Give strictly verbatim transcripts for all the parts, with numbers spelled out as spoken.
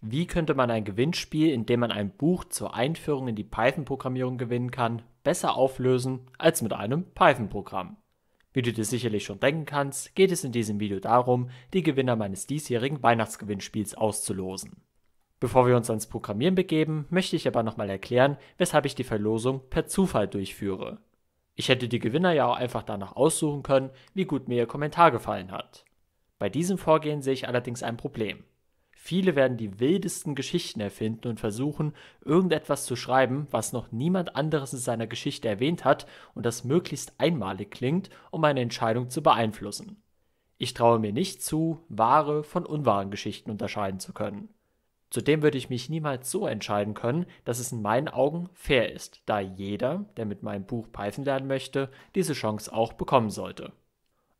Wie könnte man ein Gewinnspiel, in dem man ein Buch zur Einführung in die Python-Programmierung gewinnen kann, besser auflösen als mit einem Python-Programm? Wie du dir sicherlich schon denken kannst, geht es in diesem Video darum, die Gewinner meines diesjährigen Weihnachtsgewinnspiels auszulosen. Bevor wir uns ans Programmieren begeben, möchte ich aber nochmal erklären, weshalb ich die Verlosung per Zufall durchführe. Ich hätte die Gewinner ja auch einfach danach aussuchen können, wie gut mir ihr Kommentar gefallen hat. Bei diesem Vorgehen sehe ich allerdings ein Problem. Viele werden die wildesten Geschichten erfinden und versuchen, irgendetwas zu schreiben, was noch niemand anderes in seiner Geschichte erwähnt hat und das möglichst einmalig klingt, um meine Entscheidung zu beeinflussen. Ich traue mir nicht zu, wahre von unwahren Geschichten unterscheiden zu können. Zudem würde ich mich niemals so entscheiden können, dass es in meinen Augen fair ist, da jeder, der mit meinem Buch Python lernen möchte, diese Chance auch bekommen sollte.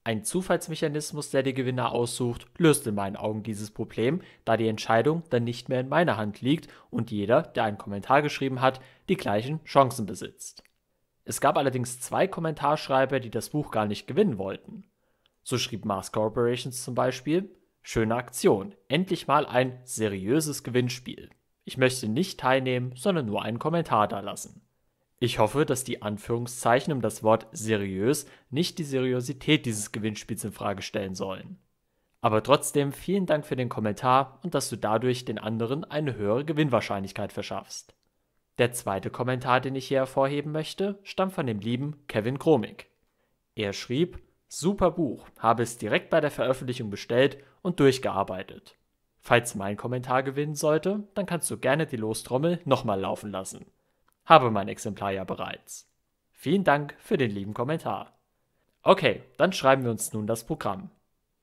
Ein Zufallsmechanismus, der die Gewinner aussucht, löst in meinen Augen dieses Problem, da die Entscheidung dann nicht mehr in meiner Hand liegt und jeder, der einen Kommentar geschrieben hat, die gleichen Chancen besitzt. Es gab allerdings zwei Kommentarschreiber, die das Buch gar nicht gewinnen wollten. So schrieb Mars Corporations zum Beispiel: Schöne Aktion, endlich mal ein seriöses Gewinnspiel. Ich möchte nicht teilnehmen, sondern nur einen Kommentar dalassen. Ich hoffe, dass die Anführungszeichen um das Wort seriös nicht die Seriosität dieses Gewinnspiels in Frage stellen sollen. Aber trotzdem vielen Dank für den Kommentar und dass du dadurch den anderen eine höhere Gewinnwahrscheinlichkeit verschaffst. Der zweite Kommentar, den ich hier hervorheben möchte, stammt von dem lieben Kevin Chromik. Er schrieb: Super Buch, habe es direkt bei der Veröffentlichung bestellt und durchgearbeitet. Falls mein Kommentar gewinnen sollte, dann kannst du gerne die Lostrommel nochmal laufen lassen. Habe mein Exemplar ja bereits. Vielen Dank für den lieben Kommentar. Okay, dann schreiben wir uns nun das Programm.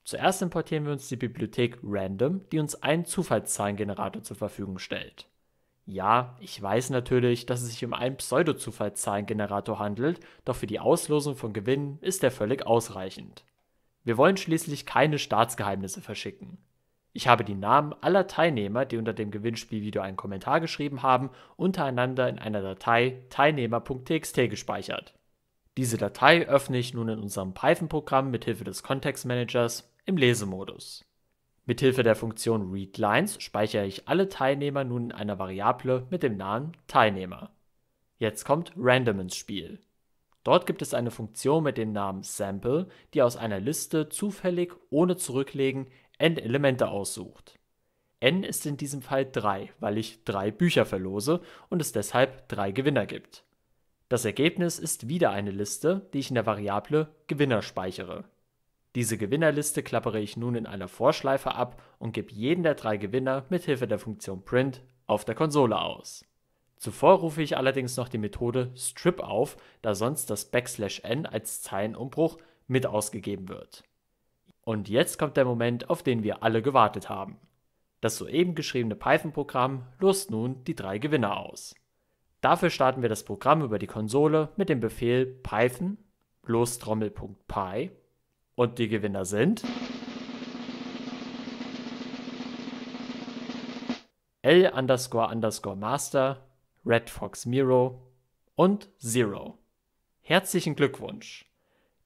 Zuerst importieren wir uns die Bibliothek Random, die uns einen Zufallszahlengenerator zur Verfügung stellt. Ja, ich weiß natürlich, dass es sich um einen Pseudo-Zufallszahlengenerator handelt, doch für die Auslosung von Gewinnen ist der völlig ausreichend. Wir wollen schließlich keine Staatsgeheimnisse verschicken. Ich habe die Namen aller Teilnehmer, die unter dem Gewinnspielvideo einen Kommentar geschrieben haben, untereinander in einer Datei teilnehmer punkt t x t gespeichert. Diese Datei öffne ich nun in unserem Python-Programm mithilfe des Kontextmanagers im Lesemodus. Mithilfe der Funktion readLines speichere ich alle Teilnehmer nun in einer Variable mit dem Namen Teilnehmer. Jetzt kommt Random ins Spiel. Dort gibt es eine Funktion mit dem Namen Sample, die aus einer Liste zufällig ohne Zurücklegen n Elemente aussucht. n ist in diesem Fall drei, weil ich drei Bücher verlose und es deshalb drei Gewinner gibt. Das Ergebnis ist wieder eine Liste, die ich in der Variable Gewinner speichere. Diese Gewinnerliste klappere ich nun in einer Vorschleife ab und gebe jeden der drei Gewinner mithilfe der Funktion print auf der Konsole aus. Zuvor rufe ich allerdings noch die Methode strip auf, da sonst das Backslash n als Zeilenumbruch mit ausgegeben wird. Und jetzt kommt der Moment, auf den wir alle gewartet haben. Das soeben geschriebene Python-Programm lost nun die drei Gewinner aus. Dafür starten wir das Programm über die Konsole mit dem Befehl python lostrommel punkt p y und die Gewinner sind L__Master, RedFoxMiro und Zero. Herzlichen Glückwunsch!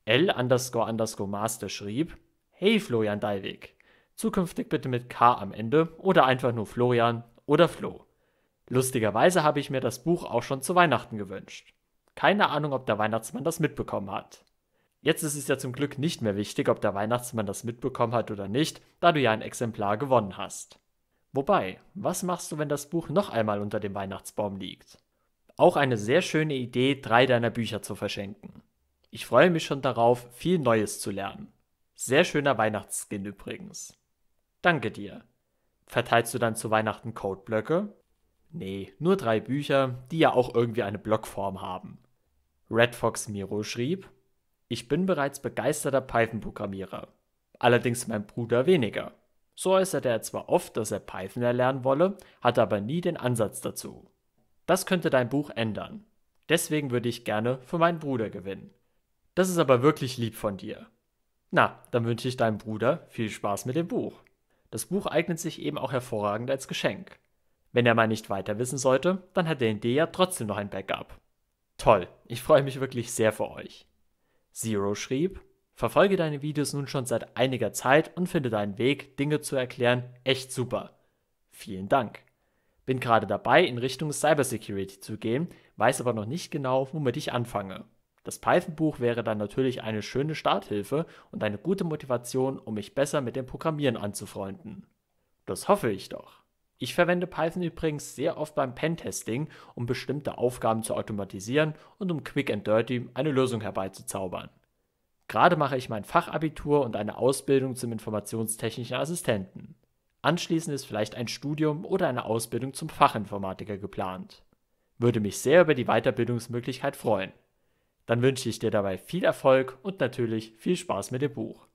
L__Master schrieb: Hey Florian Dalwigk, zukünftig bitte mit K am Ende oder einfach nur Florian oder Flo. Lustigerweise habe ich mir das Buch auch schon zu Weihnachten gewünscht. Keine Ahnung, ob der Weihnachtsmann das mitbekommen hat. Jetzt ist es ja zum Glück nicht mehr wichtig, ob der Weihnachtsmann das mitbekommen hat oder nicht, da du ja ein Exemplar gewonnen hast. Wobei, was machst du, wenn das Buch noch einmal unter dem Weihnachtsbaum liegt? Auch eine sehr schöne Idee, drei deiner Bücher zu verschenken. Ich freue mich schon darauf, viel Neues zu lernen. Sehr schöner Weihnachtsskin übrigens. Danke dir. Verteilst du dann zu Weihnachten Codeblöcke? Nee, nur drei Bücher, die ja auch irgendwie eine Blockform haben. RedFoxMiro schrieb: Ich bin bereits begeisterter Python-Programmierer. Allerdings mein Bruder weniger. So äußerte er zwar oft, dass er Python erlernen wolle, hatte aber nie den Ansatz dazu. Das könnte dein Buch ändern. Deswegen würde ich gerne für meinen Bruder gewinnen. Das ist aber wirklich lieb von dir. Na, dann wünsche ich deinem Bruder viel Spaß mit dem Buch. Das Buch eignet sich eben auch hervorragend als Geschenk. Wenn er mal nicht weiter wissen sollte, dann hat er in dir ja trotzdem noch ein Backup. Toll, ich freue mich wirklich sehr für euch. Zero schrieb: Verfolge deine Videos nun schon seit einiger Zeit und finde deinen Weg, Dinge zu erklären, echt super. Vielen Dank. Bin gerade dabei, in Richtung Cybersecurity zu gehen, weiß aber noch nicht genau, womit ich anfange. Das Python-Buch wäre dann natürlich eine schöne Starthilfe und eine gute Motivation, um mich besser mit dem Programmieren anzufreunden. Das hoffe ich doch. Ich verwende Python übrigens sehr oft beim Pentesting, um bestimmte Aufgaben zu automatisieren und um quick and dirty eine Lösung herbeizuzaubern. Gerade mache ich mein Fachabitur und eine Ausbildung zum informationstechnischen Assistenten. Anschließend ist vielleicht ein Studium oder eine Ausbildung zum Fachinformatiker geplant. Würde mich sehr über die Weiterbildungsmöglichkeit freuen. Dann wünsche ich dir dabei viel Erfolg und natürlich viel Spaß mit dem Buch.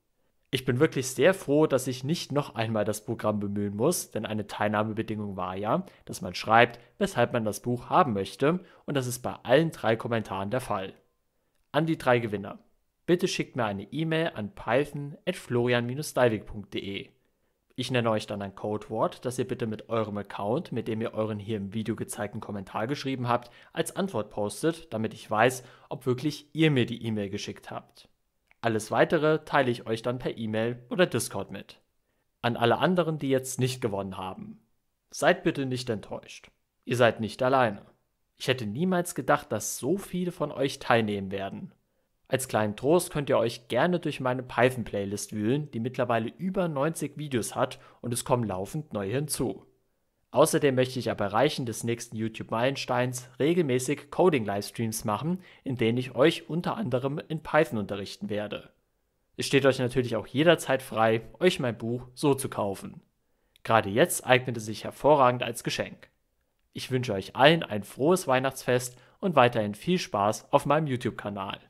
Ich bin wirklich sehr froh, dass ich nicht noch einmal das Programm bemühen muss, denn eine Teilnahmebedingung war ja, dass man schreibt, weshalb man das Buch haben möchte, und das ist bei allen drei Kommentaren der Fall. An die drei Gewinner: Bitte schickt mir eine E-Mail an python at florian dash dalwigk punkt de. Ich nenne euch dann ein Codewort, das ihr bitte mit eurem Account, mit dem ihr euren hier im Video gezeigten Kommentar geschrieben habt, als Antwort postet, damit ich weiß, ob wirklich ihr mir die E-Mail geschickt habt. Alles Weitere teile ich euch dann per E-Mail oder Discord mit. An alle anderen, die jetzt nicht gewonnen haben: Seid bitte nicht enttäuscht. Ihr seid nicht alleine. Ich hätte niemals gedacht, dass so viele von euch teilnehmen werden. Als kleinen Trost könnt ihr euch gerne durch meine Python-Playlist wühlen, die mittlerweile über neunzig Videos hat, und es kommen laufend neue hinzu. Außerdem möchte ich ab Erreichen des nächsten YouTube-Meilensteins regelmäßig Coding-Livestreams machen, in denen ich euch unter anderem in Python unterrichten werde. Es steht euch natürlich auch jederzeit frei, euch mein Buch so zu kaufen. Gerade jetzt eignet es sich hervorragend als Geschenk. Ich wünsche euch allen ein frohes Weihnachtsfest und weiterhin viel Spaß auf meinem YouTube-Kanal.